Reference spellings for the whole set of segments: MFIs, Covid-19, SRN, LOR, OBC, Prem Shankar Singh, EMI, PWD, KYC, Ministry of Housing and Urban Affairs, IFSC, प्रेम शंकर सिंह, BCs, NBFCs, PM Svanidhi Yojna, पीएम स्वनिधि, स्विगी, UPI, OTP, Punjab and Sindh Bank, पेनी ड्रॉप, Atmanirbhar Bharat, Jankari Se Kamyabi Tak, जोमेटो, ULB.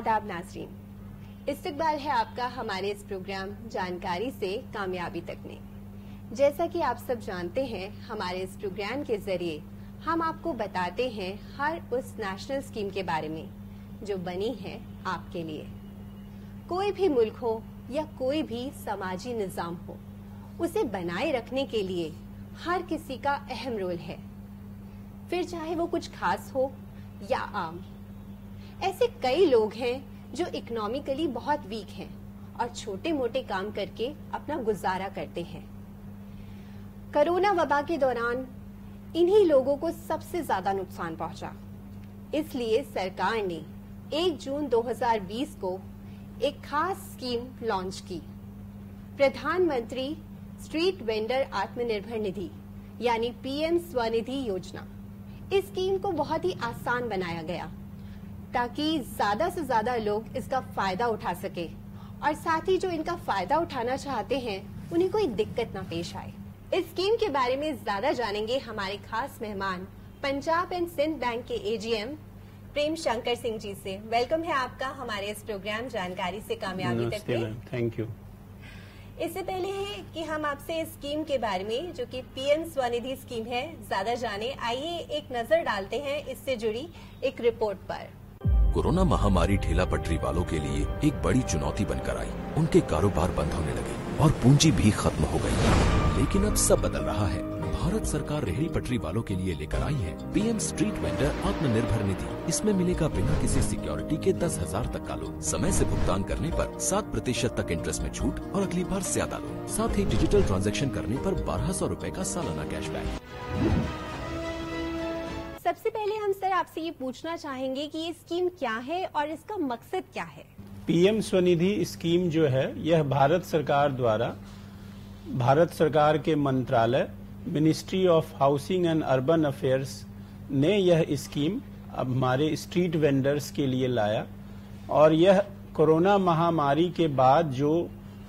आदाब नाजरीन, इस्तकबाल है आपका हमारे इस प्रोग्राम जानकारी से कामयाबी तक में। जैसा कि आप सब जानते हैं, हमारे इस प्रोग्राम के जरिए हम आपको बताते हैं हर उस नेशनल स्कीम के बारे में जो बनी है आपके लिए। कोई भी मुल्क हो या कोई भी समाजी निजाम हो, उसे बनाए रखने के लिए हर किसी का अहम रोल है, फिर चाहे वो कुछ खास हो या आम। ऐसे कई लोग हैं जो इकोनॉमिकली बहुत वीक हैं और छोटे मोटे काम करके अपना गुजारा करते हैं। कोरोना वबा के दौरान इन्हीं लोगों को सबसे ज्यादा नुकसान पहुंचा, इसलिए सरकार ने 1 जून 2020 को एक खास स्कीम लॉन्च की, प्रधानमंत्री स्ट्रीट वेंडर आत्मनिर्भर निधि यानी पीएम स्वनिधि योजना। इस स्कीम को बहुत ही आसान बनाया गया ताकि ज्यादा से ज्यादा लोग इसका फायदा उठा सके और साथ ही जो इनका फायदा उठाना चाहते हैं उन्हें कोई दिक्कत ना पेश आए। इस स्कीम के बारे में ज्यादा जानेंगे हमारे खास मेहमान पंजाब एंड सिंध बैंक के एजीएम प्रेम शंकर सिंह जी से। वेलकम है आपका हमारे इस प्रोग्राम जानकारी से कामयाबी तक में। Thank you. इससे पहले है कि हम आपसे इस स्कीम के बारे में, जो कि पीएम स्वनिधि स्कीम है, ज्यादा जाने, आइए एक नजर डालते हैं इससे जुड़ी एक रिपोर्ट पर। कोरोना महामारी ठेला पटरी वालों के लिए एक बड़ी चुनौती बनकर आई। उनके कारोबार बंद होने लगे और पूंजी भी खत्म हो गई। लेकिन अब सब बदल रहा है। भारत सरकार रेहड़ी पटरी वालों के लिए लेकर आई है PM street vendor Atmanirbhar Nidhi. इसमें मिलेगा बिना किसी सिक्योरिटी के 10,000 तक का लोन। समय से भुगतान करने पर 7% तक इंटरेस्ट में छूट और अगली बार ज्यादा लोन। साथ ही डिजिटल ट्रांजैक्शन करने पर 1,200 रुपए का सालाना कैशबैक। सबसे पहले हम सर आपसे ये पूछना चाहेंगे कि ये स्कीम क्या है और इसका मकसद क्या है। पीएम स्वनिधि स्कीम जो है, यह भारत सरकार द्वारा भारत सरकार के मंत्रालय ministry of housing and urban affairs ने यह स्कीम अब हमारे स्ट्रीट वेंडर्स के लिए लाया। और यह कोरोना महामारी के बाद जो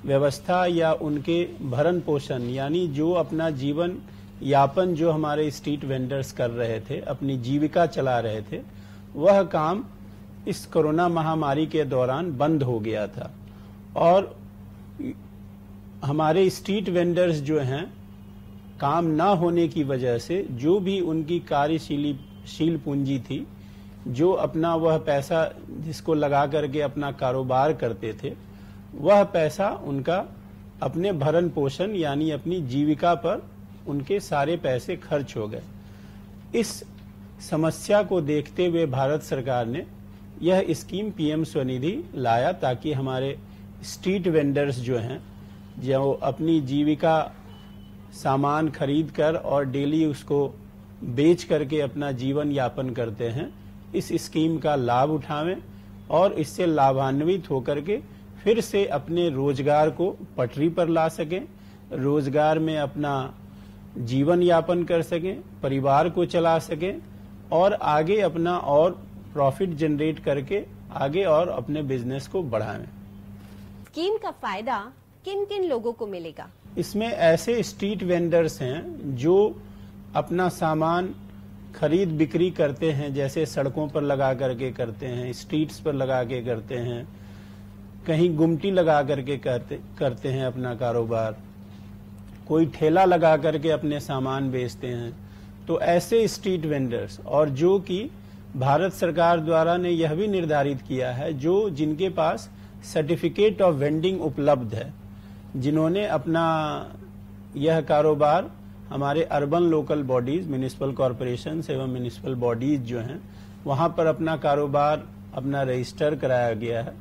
व्यवस्था या उनके भरण पोषण यानी जो अपना जीवन यापन जो हमारे स्ट्रीट वेंडर्स कर रहे थे, अपनी जीविका चला रहे थे, वह काम इस कोरोना महामारी के दौरान बंद हो गया था। और हमारे स्ट्रीट वेंडर्स जो हैं, काम ना होने की वजह से जो भी उनकी कार्यशील पूंजी थी, जो अपना वह पैसा जिसको लगा करके अपना कारोबार करते थे, वह पैसा उनका अपने भरण पोषण यानी अपनी जीविका पर उनके सारे पैसे खर्च हो गए। इस समस्या को देखते हुए भारत सरकार ने यह स्कीम पीएम स्वनिधि लाया ताकि हमारे स्ट्रीट वेंडर्स जो हैं, जो अपनी जीविका सामान खरीद कर और डेली उसको बेच करके अपना जीवन यापन करते हैं, इस स्कीम का लाभ उठावें और इससे लाभान्वित होकर के फिर से अपने रोजगार को पटरी पर ला सकें, रोजगार में अपना जीवन यापन कर सकें, परिवार को चला सकें और आगे अपना और प्रॉफिट जनरेट करके आगे और अपने बिजनेस को बढ़ाएं। स्कीम का फायदा किन किन लोगों को मिलेगा? इसमें ऐसे स्ट्रीट वेंडर्स हैं जो अपना सामान खरीद बिक्री करते हैं, जैसे सड़कों पर लगा करके करते हैं, स्ट्रीट्स पर लगा के करते हैं, कहीं गुमटी लगा करके करते हैं अपना कारोबार, कोई ठेला लगा करके अपने सामान बेचते हैं। तो ऐसे स्ट्रीट वेंडर्स, और जो कि भारत सरकार द्वारा ने यह भी निर्धारित किया है जो जिनके पास सर्टिफिकेट ऑफ वेंडिंग उपलब्ध है, जिन्होंने अपना यह कारोबार हमारे urban local bodies, municipal corporation एवं म्युनिसिपल बॉडीज जो हैं, वहां पर अपना कारोबार अपना रजिस्टर कराया गया है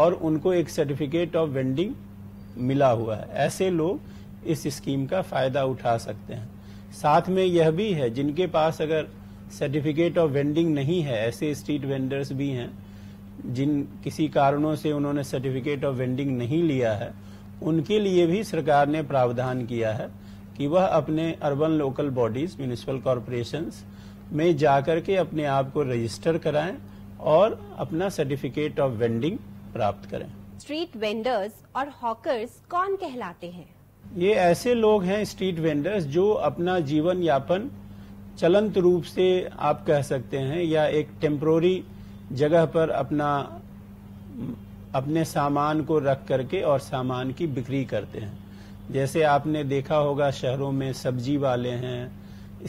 और उनको एक सर्टिफिकेट ऑफ वेंडिंग मिला हुआ है। ऐसे लोग इस स्कीम का फायदा उठा सकते हैं। साथ में यह भी है, जिनके पास अगर सर्टिफिकेट ऑफ वेंडिंग नहीं है, ऐसे स्ट्रीट वेंडर्स भी हैं जिन किसी कारणों से उन्होंने सर्टिफिकेट ऑफ वेंडिंग नहीं लिया है, उनके लिए भी सरकार ने प्रावधान किया है कि वह अपने urban local bodies, municipal corporations में जाकर के अपने आप को रजिस्टर कराएं और अपना सर्टिफिकेट ऑफ वेंडिंग प्राप्त करें। स्ट्रीट वेंडर्स और हॉकर्स कौन कहलाते हैं? ये ऐसे लोग हैं स्ट्रीट वेंडर्स जो अपना जीवन यापन चलंत रूप से आप कह सकते हैं, या एक टेम्प्रोरी जगह पर अपना अपने सामान को रख करके और सामान की बिक्री करते हैं। जैसे आपने देखा होगा शहरों में सब्जी वाले हैं,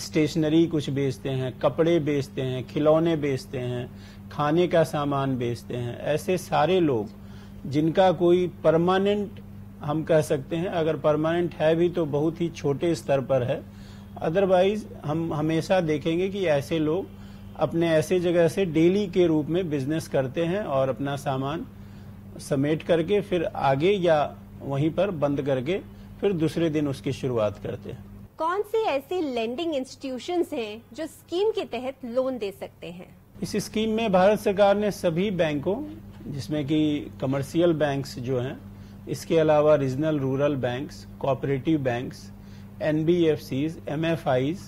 स्टेशनरी कुछ बेचते हैं, कपड़े बेचते हैं, खिलौने बेचते हैं, खाने का सामान बेचते हैं। ऐसे सारे लोग जिनका कोई परमानेंट, हम कह सकते हैं अगर परमानेंट है भी तो बहुत ही छोटे स्तर पर है, अदरवाइज हम हमेशा देखेंगे कि ऐसे लोग अपने ऐसे जगह से डेली के रूप में बिजनेस करते हैं और अपना सामान समेट करके फिर आगे या वहीं पर बंद करके फिर दूसरे दिन उसकी शुरुआत करते हैं। कौन से ऐसे लेंडिंग इंस्टीट्यूशंस हैं जो स्कीम के तहत लोन दे सकते हैं? इस स्कीम में भारत सरकार ने सभी बैंकों, जिसमें कि कमर्शियल बैंक्स जो हैं, इसके अलावा regional rural banks, cooperative banks, NBFCs, MFIs,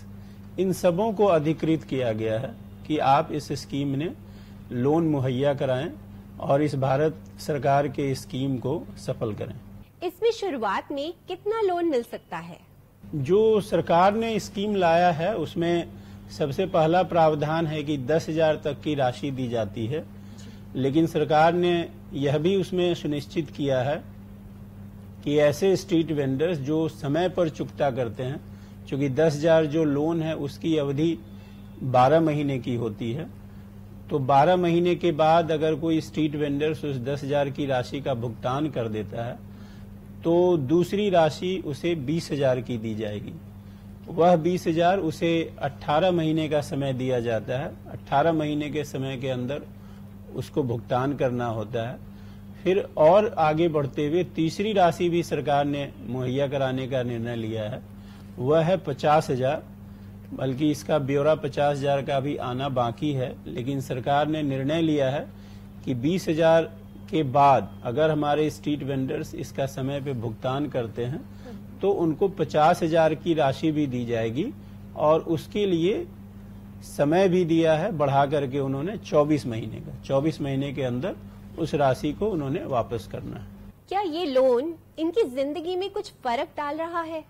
इन सबों को अधिकृत किया गया है कि आप इस स्कीम में लोन मुहैया कराएं और इस भारत सरकार के स्कीम को सफल करें। इसमें शुरुआत में कितना लोन मिल सकता है? जो सरकार ने स्कीम लाया है उसमें सबसे पहला प्रावधान है कि 10,000 तक की राशि दी जाती है, लेकिन सरकार ने यह भी उसमें सुनिश्चित किया है कि ऐसे स्ट्रीट वेंडर्स जो समय पर चुकता करते हैं, क्योंकि 10,000 जो लोन है उसकी अवधि 12 महीने की होती है, तो 12 महीने के बाद अगर कोई स्ट्रीट वेंडर्स उस 10,000 की राशि का भुगतान कर देता है तो दूसरी राशि उसे 20,000 की दी जाएगी। वह 20,000 उसे 18 महीने का समय दिया जाता है, 18 महीने के समय के अंदर उसको भुगतान करना होता है। फिर और आगे बढ़ते हुए तीसरी राशि भी सरकार ने मुहैया कराने का निर्णय लिया है, वह है 50,000, बल्कि इसका ब्यौरा 50,000 का भी आना बाकी है, लेकिन सरकार ने निर्णय लिया है कि 20,000 के बाद अगर हमारे स्ट्रीट वेंडर्स इसका समय पे भुगतान करते हैं तो उनको 50,000 की राशि भी दी जाएगी और उसके लिए समय भी दिया है बढ़ा करके उन्होंने 24 महीने का। 24 महीने के अंदर उस राशि को उन्होंने वापस करना है। क्या ये लोन इनकी जिंदगी में कुछ फर्क डाल रहा है?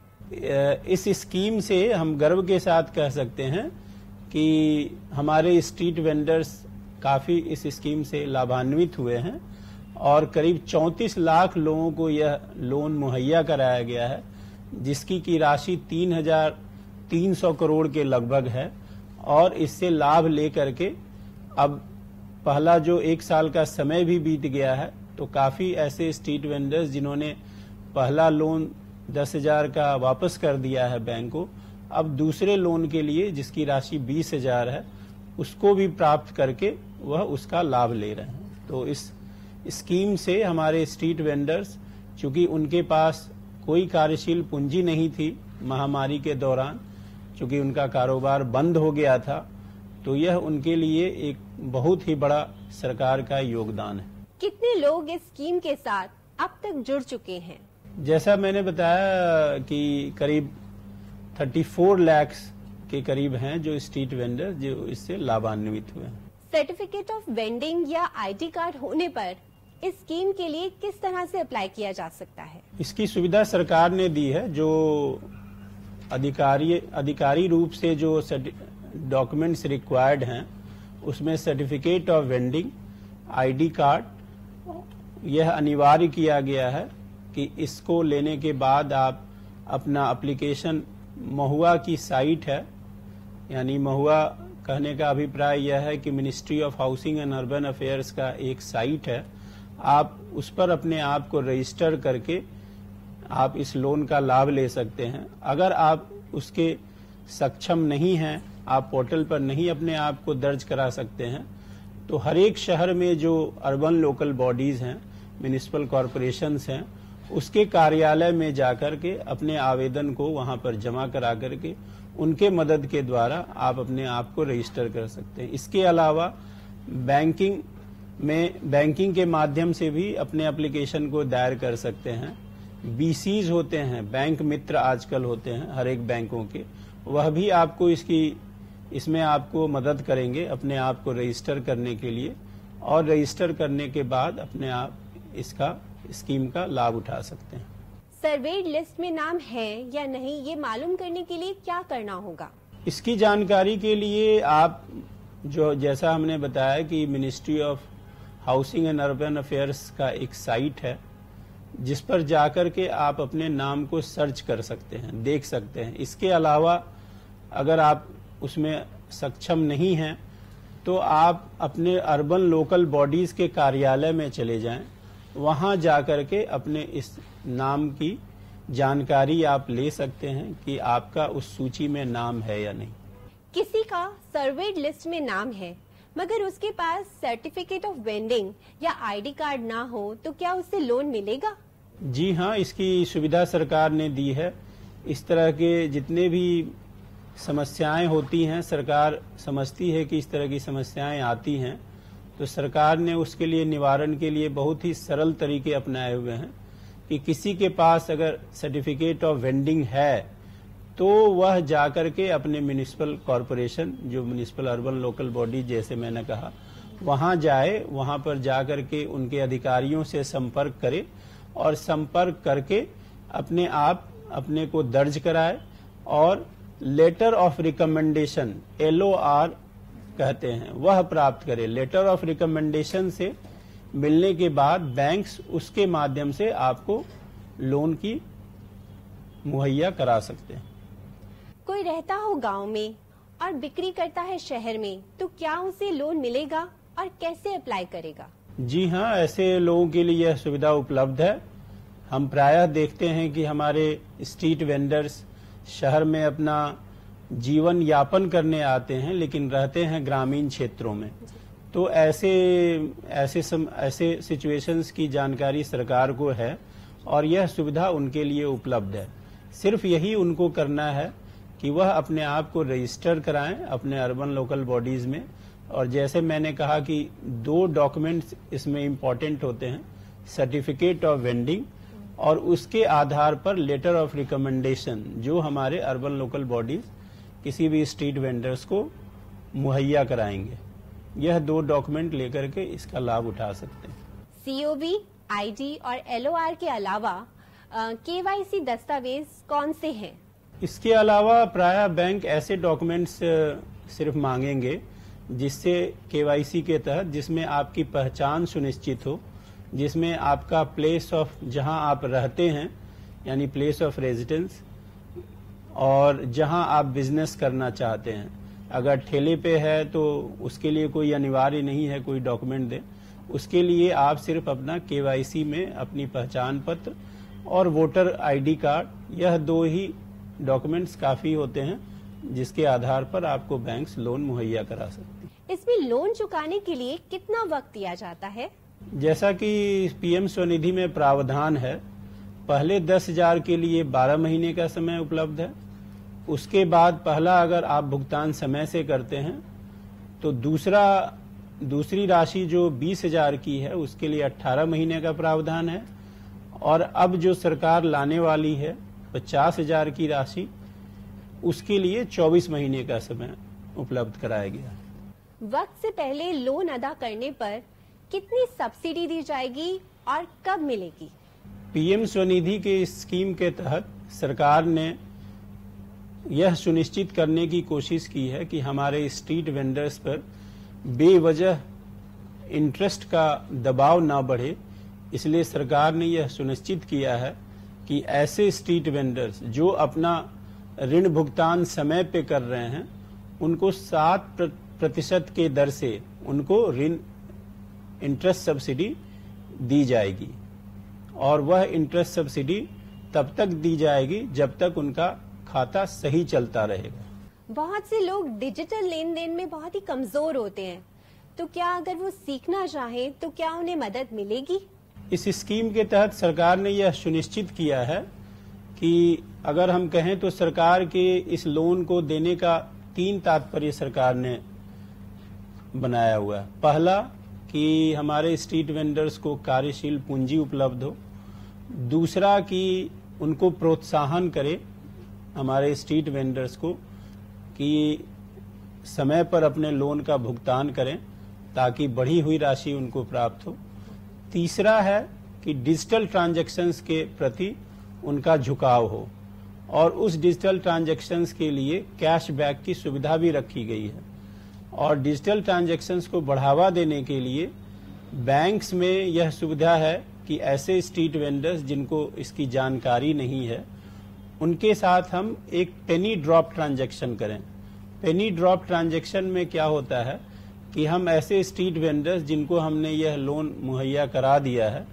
इस स्कीम से हम गर्व के साथ कह सकते हैं कि हमारे स्ट्रीट वेंडर्स काफी इस स्कीम से लाभान्वित हुए हैं और करीब 34 लाख लोगों को यह लोन मुहैया कराया गया है, जिसकी की राशि 3,300 करोड़ के लगभग है और इससे लाभ लेकर के अब पहला जो 1 साल का समय भी बीत गया है, तो काफी ऐसे स्ट्रीट वेंडर्स जिन्होंने पहला लोन 10,000 का वापस कर दिया है बैंक को, अब दूसरे लोन के लिए जिसकी राशि 20,000 है उसको भी प्राप्त करके वह उसका लाभ ले रहे हैं। तो इस स्कीम से हमारे स्ट्रीट वेंडर्स, चूंकि उनके पास कोई कार्यशील पूंजी नहीं थी महामारी के दौरान, चूंकि उनका कारोबार बंद हो गया था, तो यह उनके लिए एक बहुत ही बड़ा सरकार का योगदान है। कितने लोग इस स्कीम के साथ अब तक जुड़ चुके हैं? जैसा मैंने बताया कि करीब 34 लाख के करीब हैं जो स्ट्रीट वेंडर जो इससे लाभान्वित हुए हैं। सर्टिफिकेट ऑफ वेंडिंग या आईडी कार्ड होने पर इस स्कीम के लिए किस तरह से अप्लाई किया जा सकता है? इसकी सुविधा सरकार ने दी है। जो अधिकारी रूप से जो डॉक्यूमेंट्स रिक्वायर्ड हैं उसमें certificate of vending, ID card, यह अनिवार्य किया गया है कि इसको लेने के बाद आप अपना एप्लीकेशन, महुआ की साइट है, यानी महुआ कहने का अभिप्राय यह है कि ministry of housing and urban affairs का एक साइट है, आप उस पर अपने आप को रजिस्टर करके आप इस लोन का लाभ ले सकते हैं। अगर आप उसके सक्षम नहीं हैं, आप पोर्टल पर नहीं अपने आप को दर्ज करा सकते हैं, तो हर एक शहर में जो अर्बन लोकल बॉडीज़ हैं, म्यूनिसिपल कॉरपोरेशंस हैं, उसके कार्यालय में जाकर के अपने आवेदन को वहां पर जमा करा करके उनके मदद के द्वारा आप अपने आप को रजिस्टर कर सकते हैं। इसके अलावा बैंकिंग के माध्यम से भी अपने एप्लीकेशन को दायर कर सकते हैं। BCs होते हैं, बैंक मित्र आजकल होते हैं हर एक बैंकों के, वह भी आपको इसमें आपको मदद करेंगे अपने आप को रजिस्टर करने के लिए और रजिस्टर करने के बाद अपने आप इसका स्कीम का लाभ उठा सकते हैं। सर्वेड लिस्ट में नाम है या नहीं ये मालूम करने के लिए क्या करना होगा? इसकी जानकारी के लिए आप, जो जैसा हमने बताया कि ministry of housing and urban affairs का एक साइट है जिस पर जाकर के आप अपने नाम को सर्च कर सकते हैं, देख सकते हैं। इसके अलावा अगर आप उसमें सक्षम नहीं हैं तो आप अपने अर्बन लोकल बॉडीज़ के कार्यालय में चले जाएं, वहां जाकर के अपने इस नाम की जानकारी आप ले सकते हैं कि आपका उस सूची में नाम है या नहीं। किसी का सर्वेड लिस्ट में नाम है मगर उसके पास सर्टिफिकेट ऑफ वेंडिंग या आईडी कार्ड ना हो तो क्या उससे लोन मिलेगा? जी हाँ, इसकी सुविधा सरकार ने दी है। इस तरह के जितने भी समस्याएं होती हैं, सरकार समझती है कि इस तरह की समस्याएं आती हैं तो सरकार ने उसके लिए निवारण के लिए बहुत ही सरल तरीके अपनाए हुए हैं कि किसी के पास अगर सर्टिफिकेट ऑफ वेंडिंग है तो वह जाकर के अपने म्यूनिसिपल कॉरपोरेशन, जो म्यूनिसिपल अर्बन लोकल बॉडी जैसे मैंने कहा, वहां जाए, वहां पर जाकर के उनके अधिकारियों से संपर्क करे और संपर्क करके अपने आप अपने को दर्ज कराए और लेटर ऑफ रिकमेंडेशन LOR कहते हैं वह प्राप्त करे। लेटर ऑफ रिकमेंडेशन से मिलने के बाद बैंक्स उसके माध्यम से आपको लोन की मुहैया करा सकते हैं। कोई रहता हो गांव में और बिक्री करता है शहर में तो क्या उसे लोन मिलेगा और कैसे अप्लाई करेगा? जी हाँ, ऐसे लोगों के लिए यह सुविधा उपलब्ध है। हम प्रायः देखते हैं कि हमारे स्ट्रीट वेंडर्स शहर में अपना जीवन यापन करने आते हैं लेकिन रहते हैं ग्रामीण क्षेत्रों में, तो ऐसे सिचुएशंस की जानकारी सरकार को है और यह सुविधा उनके लिए उपलब्ध है। सिर्फ यही उनको करना है कि वह अपने आप को रजिस्टर कराएं अपने अर्बन लोकल बॉडीज में, और जैसे मैंने कहा कि 2 डॉक्यूमेंट्स इसमें इम्पॉर्टेंट होते हैं, सर्टिफिकेट ऑफ वेंडिंग और उसके आधार पर लेटर ऑफ रिकमेंडेशन जो हमारे अर्बन लोकल बॉडीज किसी भी स्ट्रीट वेंडर्स को मुहैया कराएंगे। यह 2 डॉक्यूमेंट लेकर के इसका लाभ उठा सकते हैं। COB, ID और LOR के अलावा KYC दस्तावेज कौन से हैं? इसके अलावा प्रायः बैंक ऐसे डॉक्यूमेंट्स सिर्फ मांगेंगे जिससे KYC के तहत जिसमें आपकी पहचान सुनिश्चित हो, जिसमें आपका प्लेस ऑफ जहां आप रहते हैं यानी प्लेस ऑफ रेजिडेंस और जहां आप बिजनेस करना चाहते हैं। अगर ठेले पे है तो उसके लिए कोई अनिवार्य नहीं है कोई डॉक्यूमेंट दे, उसके लिए आप सिर्फ अपना KYC में अपनी पहचान पत्र और वोटर ID कार्ड, यह 2 ही डॉक्यूमेंट्स काफी होते हैं जिसके आधार पर आपको बैंक्स लोन मुहैया करा सकती है। इसमें लोन चुकाने के लिए कितना वक्त दिया जाता है? जैसा कि PM स्वनिधि में प्रावधान है, पहले 10,000 के लिए 12 महीने का समय उपलब्ध है। उसके बाद पहला अगर आप भुगतान समय से करते हैं तो दूसरी राशि जो 20,000 की है उसके लिए 18 महीने का प्रावधान है, और अब जो सरकार लाने वाली है 50,000 की राशि, उसके लिए 24 महीने का समय उपलब्ध कराया गया। वक्त से पहले लोन अदा करने पर कितनी सब्सिडी दी जाएगी और कब मिलेगी? PM स्वनिधि के इस स्कीम के तहत सरकार ने यह सुनिश्चित करने की कोशिश की है कि हमारे स्ट्रीट वेंडर्स पर बेवजह इंटरेस्ट का दबाव ना बढ़े, इसलिए सरकार ने यह सुनिश्चित किया है कि ऐसे स्ट्रीट वेंडर्स जो अपना ऋण भुगतान समय पे कर रहे हैं उनको 7% के दर से उनको ऋण इंटरेस्ट सब्सिडी दी जाएगी, और वह इंटरेस्ट सब्सिडी तब तक दी जाएगी जब तक उनका खाता सही चलता रहेगा। बहुत से लोग डिजिटल लेन देन में बहुत ही कमजोर होते हैं, तो क्या अगर वो सीखना चाहें तो क्या उन्हें मदद मिलेगी? इस स्कीम के तहत सरकार ने यह सुनिश्चित किया है कि अगर हम कहें तो सरकार के इस लोन को देने का 3 तात्पर्य सरकार ने बनाया हुआ है। पहला कि हमारे स्ट्रीट वेंडर्स को कार्यशील पूंजी उपलब्ध हो, दूसरा कि उनको प्रोत्साहन करे हमारे स्ट्रीट वेंडर्स को कि समय पर अपने लोन का भुगतान करें ताकि बढ़ी हुई राशि उनको प्राप्त हो, तीसरा है कि डिजिटल ट्रांजैक्शंस के प्रति उनका झुकाव हो और उस डिजिटल ट्रांजैक्शंस के लिए कैशबैक की सुविधा भी रखी गई है, और डिजिटल ट्रांजैक्शंस को बढ़ावा देने के लिए बैंक्स में यह सुविधा है कि ऐसे स्ट्रीट वेंडर्स जिनको इसकी जानकारी नहीं है उनके साथ हम एक पेनी ड्रॉप ट्रांजैक्शन करें। पेनी ड्रॉप ट्रांजैक्शन में क्या होता है कि हम ऐसे स्ट्रीट वेंडर्स जिनको हमने यह लोन मुहैया करा दिया है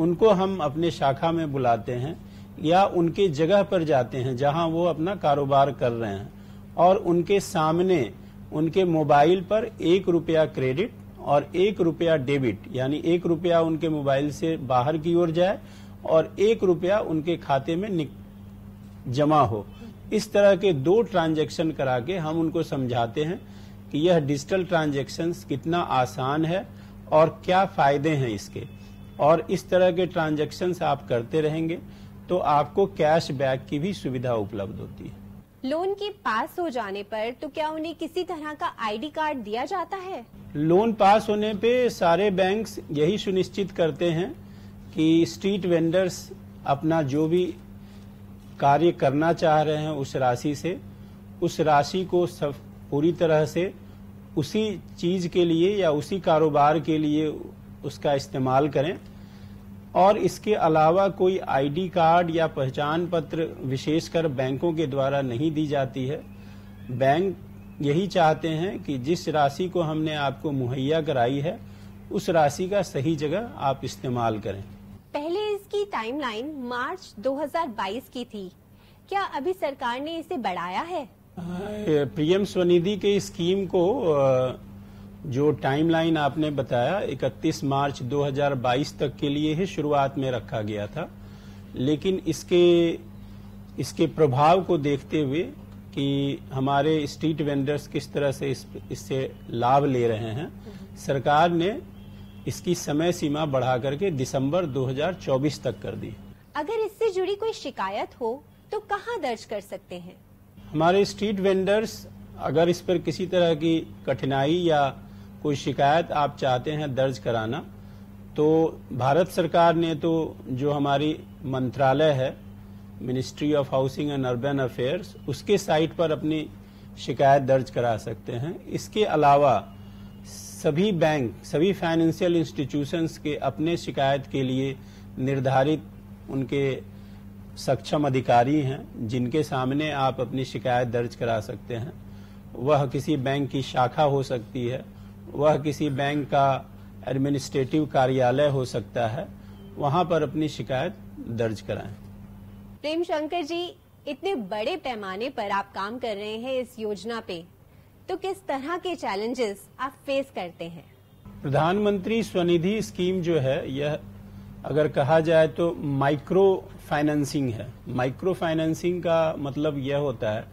उनको हम अपने शाखा में बुलाते हैं या उनके जगह पर जाते हैं जहां वो अपना कारोबार कर रहे हैं और उनके सामने उनके मोबाइल पर 1 रुपया क्रेडिट और 1 रुपया डेबिट यानी 1 रुपया उनके मोबाइल से बाहर की ओर जाए और 1 रुपया उनके खाते में जमा हो। इस तरह के 2 ट्रांजैक्शन करा के हम उनको समझाते हैं कि यह डिजिटल ट्रांजैक्शंस कितना आसान है और क्या फायदे हैं इसके, और इस तरह के ट्रांजैक्शंस आप करते रहेंगे तो आपको कैश बैक की भी सुविधा उपलब्ध होती है। लोन के पास हो जाने पर तो क्या उन्हें किसी तरह का आईडी कार्ड दिया जाता है? लोन पास होने पे सारे बैंक्स यही सुनिश्चित करते हैं कि स्ट्रीट वेंडर्स अपना जो भी कार्य करना चाह रहे हैं उस राशि को सब पूरी तरह से उसी चीज के लिए या उसी कारोबार के लिए उसका इस्तेमाल करें और इसके अलावा कोई आईडी कार्ड या पहचान पत्र विशेषकर बैंकों के द्वारा नहीं दी जाती है। बैंक यही चाहते हैं कि जिस राशि को हमने आपको मुहैया कराई है उस राशि का सही जगह आप इस्तेमाल करें। पहले इसकी टाइमलाइन मार्च 2022 की थी, क्या अभी सरकार ने इसे बढ़ाया है? पीएम स्वनिधि के स्कीम को जो टाइमलाइन आपने बताया 31 मार्च 2022 तक के लिए ही शुरुआत में रखा गया था, लेकिन इसके प्रभाव को देखते हुए कि हमारे स्ट्रीट वेंडर्स किस तरह से इससे लाभ ले रहे हैं सरकार ने इसकी समय सीमा बढ़ा करके दिसंबर 2024 तक कर दी। अगर इससे जुड़ी कोई शिकायत हो तो कहाँ दर्ज कर सकते हैं? हमारे स्ट्रीट वेंडर्स अगर इस पर किसी तरह की कठिनाई या कोई शिकायत आप चाहते हैं दर्ज कराना तो भारत सरकार ने तो जो हमारी मंत्रालय है ministry of housing and urban affairs उसके साइट पर अपनी शिकायत दर्ज करा सकते हैं। इसके अलावा सभी बैंक सभी फाइनेंशियल इंस्टीट्यूशंस के अपने शिकायत के लिए निर्धारित उनके सक्षम अधिकारी हैं जिनके सामने आप अपनी शिकायत दर्ज करा सकते हैं। वह किसी बैंक की शाखा हो सकती है, वह किसी बैंक का एडमिनिस्ट्रेटिव कार्यालय हो सकता है, वहां पर अपनी शिकायत दर्ज कराएं। प्रेम शंकर जी, इतने बड़े पैमाने पर आप काम कर रहे हैं इस योजना पे, तो किस तरह के चैलेंजेस आप फेस करते हैं? प्रधानमंत्री स्वनिधि स्कीम जो है यह अगर कहा जाए तो माइक्रो फाइनेंसिंग है। माइक्रो फाइनेंसिंग का मतलब यह होता है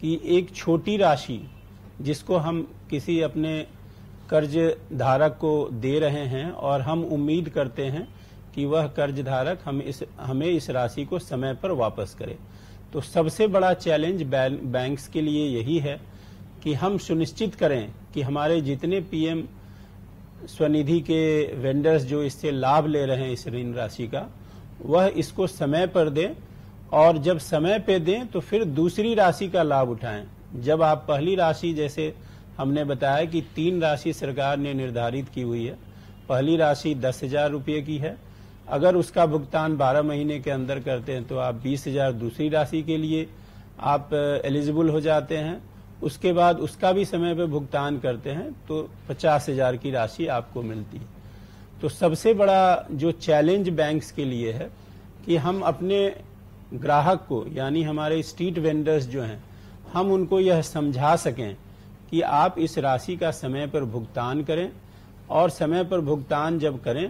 कि एक छोटी राशि जिसको हम किसी अपने कर्ज धारक को दे रहे हैं और हम उम्मीद करते हैं कि वह कर्ज धारक हमें इस राशि को समय पर वापस करे, तो सबसे बड़ा चैलेंज बैंक्स के लिए यही है कि हम सुनिश्चित करें कि हमारे जितने पीएम स्वनिधि के वेंडर्स जो इससे लाभ ले रहे हैं इस ऋण राशि का वह इसको समय पर दें और जब समय पे दें तो फिर दूसरी राशि का लाभ उठाएं। जब आप पहली राशि जैसे हमने बताया कि 3 राशि सरकार ने निर्धारित की हुई है, पहली राशि 10,000 रुपये की है, अगर उसका भुगतान 12 महीने के अंदर करते हैं तो आप 20,000 दूसरी राशि के लिए आप एलिजिबल हो जाते हैं। उसके बाद उसका भी समय पे भुगतान करते हैं तो 50,000 की राशि आपको मिलती है। तो सबसे बड़ा जो चैलेंज बैंक्स के लिए है कि हम अपने ग्राहक को यानी हमारे स्ट्रीट वेंडर्स जो हैं हम उनको यह समझा सकें कि आप इस राशि का समय पर भुगतान करें और समय पर भुगतान जब करें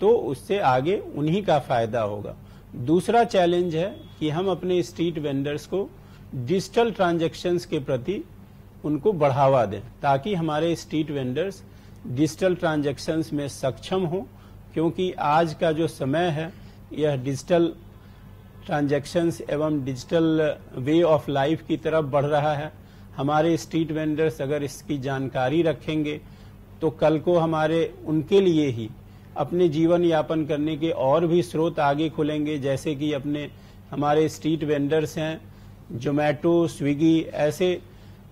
तो उससे आगे उन्हीं का फायदा होगा। दूसरा चैलेंज है कि हम अपने स्ट्रीट वेंडर्स को डिजिटल ट्रांजैक्शंस के प्रति उनको बढ़ावा दें ताकि हमारे स्ट्रीट वेंडर्स डिजिटल ट्रांजैक्शंस में सक्षम हों, क्योंकि आज का जो समय है यह डिजिटल ट्रांजैक्शंस एवं डिजिटल वे ऑफ लाइफ की तरफ बढ़ रहा है। हमारे स्ट्रीट वेंडर्स अगर इसकी जानकारी रखेंगे तो कल को हमारे उनके लिए ही अपने जीवन यापन करने के और भी स्रोत आगे खुलेंगे, जैसे कि अपने हमारे स्ट्रीट वेंडर्स हैं जोमेटो स्विगी ऐसे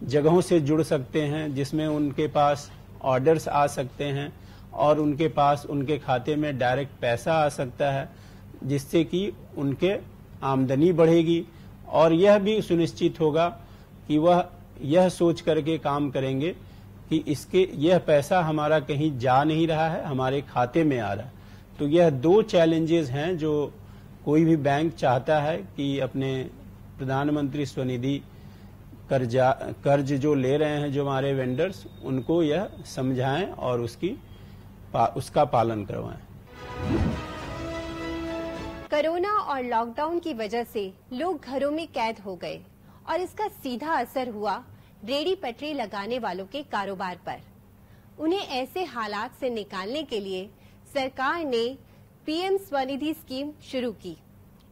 जगहों से जुड़ सकते हैं जिसमें उनके पास ऑर्डर्स आ सकते हैं और उनके पास उनके खाते में डायरेक्ट पैसा आ सकता है, जिससे कि उनके आमदनी बढ़ेगी और यह भी सुनिश्चित होगा कि वह यह सोच करके काम करेंगे कि इसके यह पैसा हमारा कहीं जा नहीं रहा है, हमारे खाते में आ रहा है। तो यह दो चैलेंजेस हैं जो कोई भी बैंक चाहता है कि अपने प्रधानमंत्री स्वनिधि कर्ज जो ले रहे हैं जो हमारे वेंडर्स, उनको यह समझाएं और उसका पालन करवाएं। कोरोना और लॉकडाउन की वजह से लोग घरों में कैद हो गए और इसका सीधा असर हुआ रेड़ी पटरी लगाने वालों के कारोबार पर। उन्हें ऐसे हालात से निकालने के लिए सरकार ने पीएम स्वनिधि स्कीम शुरू की।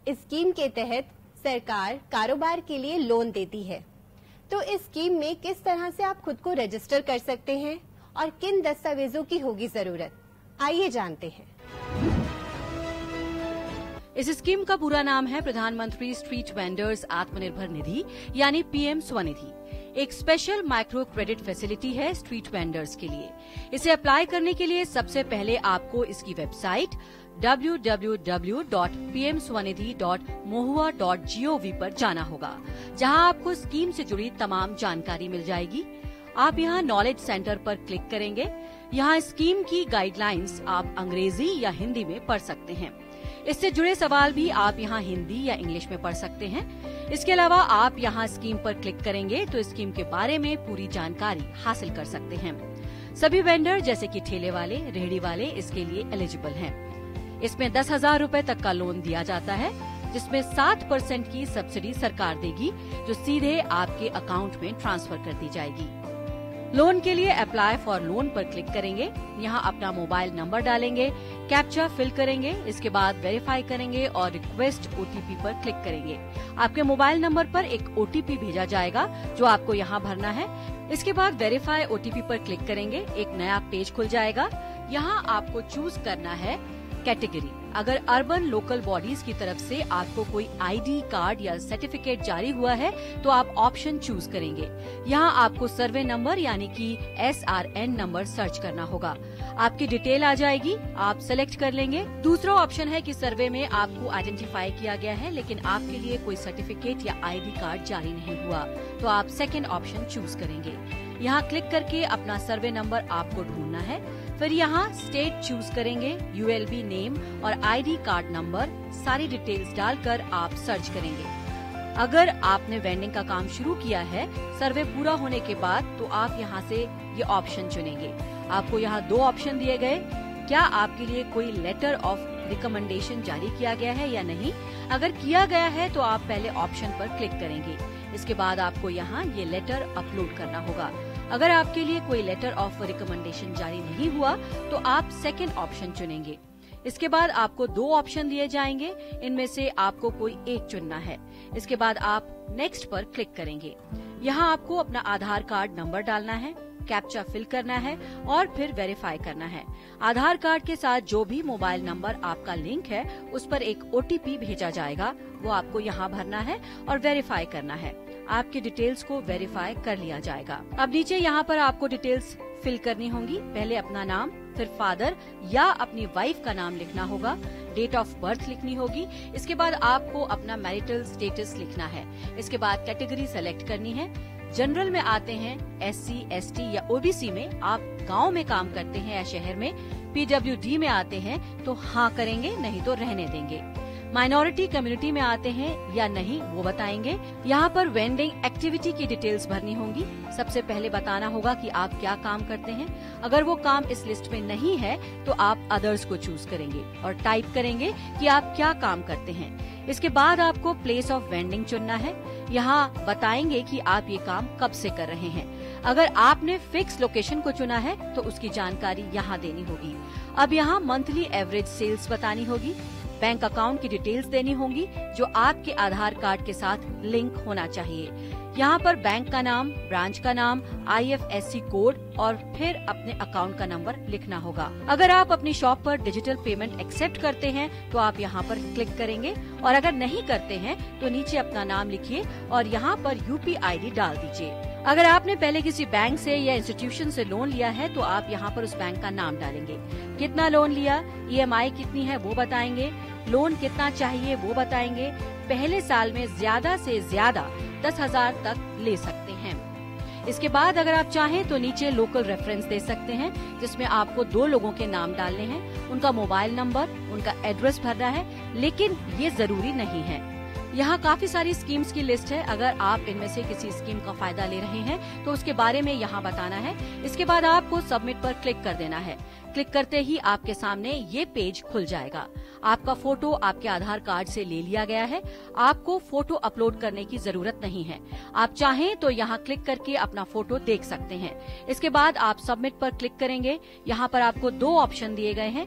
इस स्कीम के तहत सरकार कारोबार के लिए लोन देती है। तो इस स्कीम में किस तरह से आप खुद को रजिस्टर कर सकते हैं और किन दस्तावेजों की होगी जरूरत, आइए जानते हैं। इस स्कीम का पूरा नाम है प्रधानमंत्री स्ट्रीट वेंडर्स आत्मनिर्भर निधि यानी पीएम स्वनिधि। एक स्पेशल माइक्रो क्रेडिट फैसिलिटी है स्ट्रीट वेंडर्स के लिए। इसे अप्लाई करने के लिए सबसे पहले आपको इसकी वेबसाइट www.pmswanidhi.mohua.gov पर जाना होगा, जहां आपको स्कीम से जुड़ी तमाम जानकारी मिल जाएगी। आप यहां नॉलेज सेंटर पर क्लिक करेंगे। यहाँ स्कीम की गाइडलाइंस आप अंग्रेजी या हिंदी में पढ़ सकते हैं। इससे जुड़े सवाल भी आप यहाँ हिंदी या इंग्लिश में पढ़ सकते हैं। इसके अलावा आप यहाँ स्कीम पर क्लिक करेंगे तो स्कीम के बारे में पूरी जानकारी हासिल कर सकते हैं। सभी वेंडर जैसे कि ठेले वाले, रेहड़ी वाले इसके लिए एलिजिबल हैं। इसमें 10,000 रूपए तक का लोन दिया जाता है, जिसमें 7% की सब्सिडी सरकार देगी, जो सीधे आपके अकाउंट में ट्रांसफर कर दी जाएगी। लोन के लिए अप्लाई फॉर लोन पर क्लिक करेंगे। यहाँ अपना मोबाइल नंबर डालेंगे, कैप्चा फिल करेंगे, इसके बाद वेरीफाई करेंगे और रिक्वेस्ट ओटीपी पर क्लिक करेंगे। आपके मोबाइल नंबर पर एक ओटीपी भेजा जाएगा जो आपको यहाँ भरना है। इसके बाद वेरीफाई ओटीपी पर क्लिक करेंगे। एक नया पेज खुल जाएगा। यहाँ आपको चूज करना है कैटेगरी। अगर अर्बन लोकल बॉडीज की तरफ से आपको कोई आईडी कार्ड या सर्टिफिकेट जारी हुआ है तो आप ऑप्शन चूज करेंगे। यहाँ आपको सर्वे नंबर यानी कि SRN नंबर सर्च करना होगा। आपकी डिटेल आ जाएगी, आप सेलेक्ट कर लेंगे। दूसरा ऑप्शन है कि सर्वे में आपको आइडेंटिफाई किया गया है लेकिन आपके लिए कोई सर्टिफिकेट या ID कार्ड जारी नहीं हुआ, तो आप सेकेंड ऑप्शन चूज करेंगे। यहाँ क्लिक करके अपना सर्वे नंबर आपको ढूंढना है। फिर यहाँ स्टेट चूज करेंगे, ULB नेम और ID कार्ड नंबर, सारी डिटेल्स डालकर आप सर्च करेंगे। अगर आपने वेंडिंग का काम शुरू किया है सर्वे पूरा होने के बाद, तो आप यहाँ से ये ऑप्शन चुनेंगे। आपको यहाँ दो ऑप्शन दिए गए, क्या आपके लिए कोई लेटर ऑफ रिकमेंडेशन जारी किया गया है या नहीं। अगर किया गया है तो आप पहले ऑप्शन पर क्लिक करेंगे। इसके बाद आपको यहाँ ये लेटर अपलोड करना होगा। अगर आपके लिए कोई लेटर ऑफ रिकमेंडेशन जारी नहीं हुआ तो आप सेकेंड ऑप्शन चुनेंगे। इसके बाद आपको दो ऑप्शन दिए जाएंगे, इनमें से आपको कोई एक चुनना है। इसके बाद आप नेक्स्ट पर क्लिक करेंगे। यहाँ आपको अपना आधार कार्ड नंबर डालना है, कैप्चा फिल करना है और फिर वेरीफाई करना है। आधार कार्ड के साथ जो भी मोबाइल नंबर आपका लिंक है उस पर एक OTP भेजा जाएगा, वो आपको यहाँ भरना है और वेरीफाई करना है। आपकी डिटेल्स को वेरीफाई कर लिया जाएगा। अब नीचे यहाँ पर आपको डिटेल्स फिल करनी होंगी। पहले अपना नाम, फिर फादर या अपनी वाइफ का नाम लिखना होगा, डेट ऑफ बर्थ लिखनी होगी। इसके बाद आपको अपना मैरिटल स्टेटस लिखना है। इसके बाद कैटेगरी सेलेक्ट करनी है। जनरल में आते हैं, SC, ST या OBC में। आप गांव में काम करते हैं या शहर में। PWD में आते हैं तो हाँ करेंगे, नहीं तो रहने देंगे। माइनॉरिटी कम्युनिटी में आते हैं या नहीं वो बताएंगे। यहाँ पर वेंडिंग एक्टिविटी की डिटेल्स भरनी होंगी। सबसे पहले बताना होगा कि आप क्या काम करते हैं। अगर वो काम इस लिस्ट में नहीं है तो आप अदर्स को चूज करेंगे और टाइप करेंगे कि आप क्या काम करते हैं। इसके बाद आपको प्लेस ऑफ वेंडिंग चुनना है। यहाँ बताएंगे कि आप ये काम कब से कर रहे हैं। अगर आपने फिक्स लोकेशन को चुना है तो उसकी जानकारी यहाँ देनी होगी। अब यहाँ मंथली एवरेज सेल्स बतानी होगी। बैंक अकाउंट की डिटेल्स देनी होंगी जो आपके आधार कार्ड के साथ लिंक होना चाहिए। यहाँ पर बैंक का नाम, ब्रांच का नाम, IFSC कोड और फिर अपने अकाउंट का नंबर लिखना होगा। अगर आप अपनी शॉप पर डिजिटल पेमेंट एक्सेप्ट करते हैं तो आप यहाँ पर क्लिक करेंगे और अगर नहीं करते हैं तो नीचे अपना नाम लिखिए और यहाँ पर UPI ID डाल दीजिए। अगर आपने पहले किसी बैंक से या इंस्टीट्यूशन से लोन लिया है तो आप यहाँ पर उस बैंक का नाम डालेंगे, कितना लोन लिया, ईएमआई कितनी है वो बताएंगे, लोन कितना चाहिए वो बताएंगे। पहले साल में ज्यादा से ज्यादा 10,000 तक ले सकते हैं। इसके बाद अगर आप चाहें तो नीचे लोकल रेफरेंस दे सकते हैं, जिसमें आपको 2 लोगों के नाम डालने हैं, उनका मोबाइल नंबर, उनका एड्रेस भरना है, लेकिन ये जरूरी नहीं है। यहाँ काफी सारी स्कीम्स की लिस्ट है, अगर आप इनमें से किसी स्कीम का फायदा ले रहे हैं तो उसके बारे में यहाँ बताना है। इसके बाद आपको सबमिट पर क्लिक कर देना है। क्लिक करते ही आपके सामने ये पेज खुल जाएगा। आपका फोटो आपके आधार कार्ड से ले लिया गया है, आपको फोटो अपलोड करने की जरूरत नहीं है। आप चाहें तो यहाँ क्लिक करके अपना फोटो देख सकते हैं। इसके बाद आप सबमिट पर क्लिक करेंगे। यहाँ पर आपको 2 ऑप्शन दिए गए हैं,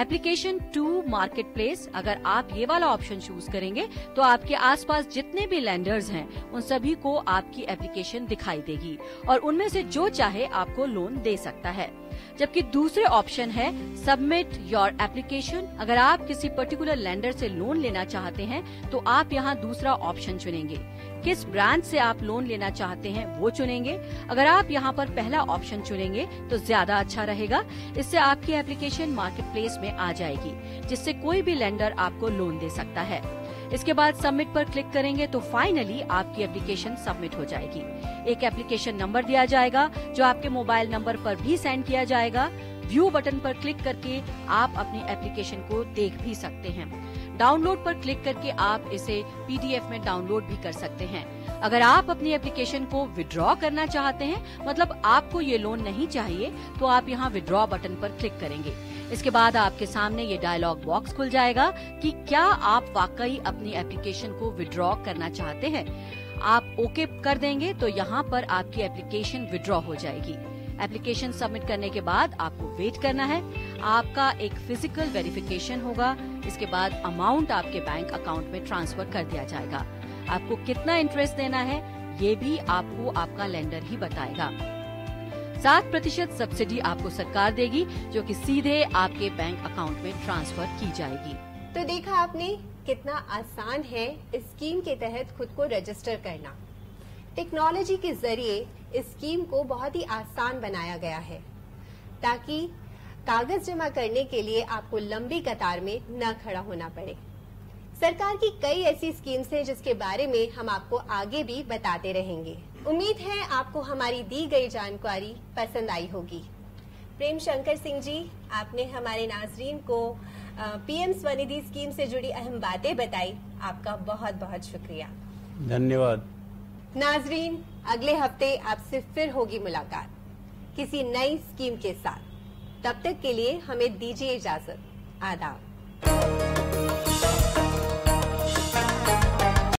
एप्लीकेशन टू मार्केट प्लेस। अगर आप ये वाला ऑप्शन चूज करेंगे तो आपके आसपास जितने भी लैंडर्स हैं उन सभी को आपकी एप्लीकेशन दिखाई देगी और उनमें से जो चाहे आपको लोन दे सकता है। जबकि दूसरे ऑप्शन है सबमिट योर एप्लीकेशन। अगर आप किसी पर्टिकुलर लैंडर से लोन लेना चाहते हैं तो आप यहाँ दूसरा ऑप्शन चुनेंगे, किस ब्रांच से आप लोन लेना चाहते हैं वो चुनेंगे। अगर आप यहाँ पर पहला ऑप्शन चुनेंगे तो ज्यादा अच्छा रहेगा, इससे आपकी एप्लीकेशन मार्केट प्लेस में आ जाएगी, जिससे कोई भी लैंडर आपको लोन दे सकता है। इसके बाद सबमिट पर क्लिक करेंगे तो फाइनली आपकी एप्लीकेशन सबमिट हो जाएगी। एक एप्लीकेशन नंबर दिया जाएगा जो आपके मोबाइल नंबर पर भी सेंड किया जाएगा। व्यू बटन पर क्लिक करके आप अपनी एप्लीकेशन को देख भी सकते हैं। डाउनलोड पर क्लिक करके आप इसे पीडीएफ में डाउनलोड भी कर सकते हैं। अगर आप अपनी एप्लीकेशन को विड्रॉ करना चाहते हैं, मतलब आपको ये लोन नहीं चाहिए, तो आप यहाँ विड्रॉ बटन पर क्लिक करेंगे। इसके बाद आपके सामने ये डायलॉग बॉक्स खुल जाएगा कि क्या आप वाकई अपनी एप्लीकेशन को विड्रॉ करना चाहते हैं। आप ओके कर देंगे तो यहाँ पर आपकी एप्लीकेशन विड्रॉ हो जाएगी। एप्लीकेशन सबमिट करने के बाद आपको वेट करना है, आपका एक फिजिकल वेरिफिकेशन होगा। इसके बाद अमाउंट आपके बैंक अकाउंट में ट्रांसफर कर दिया जाएगा। आपको कितना इंटरेस्ट देना है ये भी आपको आपका लेंडर ही बताएगा। 7% सब्सिडी आपको सरकार देगी, जो कि सीधे आपके बैंक अकाउंट में ट्रांसफर की जाएगी। तो देखा आपने कितना आसान है इस स्कीम के तहत खुद को रजिस्टर करना। टेक्नोलॉजी के जरिए इस स्कीम को बहुत ही आसान बनाया गया है, ताकि कागज जमा करने के लिए आपको लंबी कतार में न खड़ा होना पड़े। सरकार की कई ऐसी स्कीम्स हैं जिसके बारे में हम आपको आगे भी बताते रहेंगे। उम्मीद है आपको हमारी दी गई जानकारी पसंद आई होगी। प्रेम शंकर सिंह जी, आपने हमारे नाजरीन को पीएम स्वनिधि स्कीम से जुड़ी अहम बातें बताई। आपका बहुत बहुत शुक्रिया, धन्यवाद। नाजरीन, अगले हफ्ते आपसे फिर होगी मुलाकात किसी नई स्कीम के साथ। तब तक के लिए हमें दीजिए इजाजत। आदाब।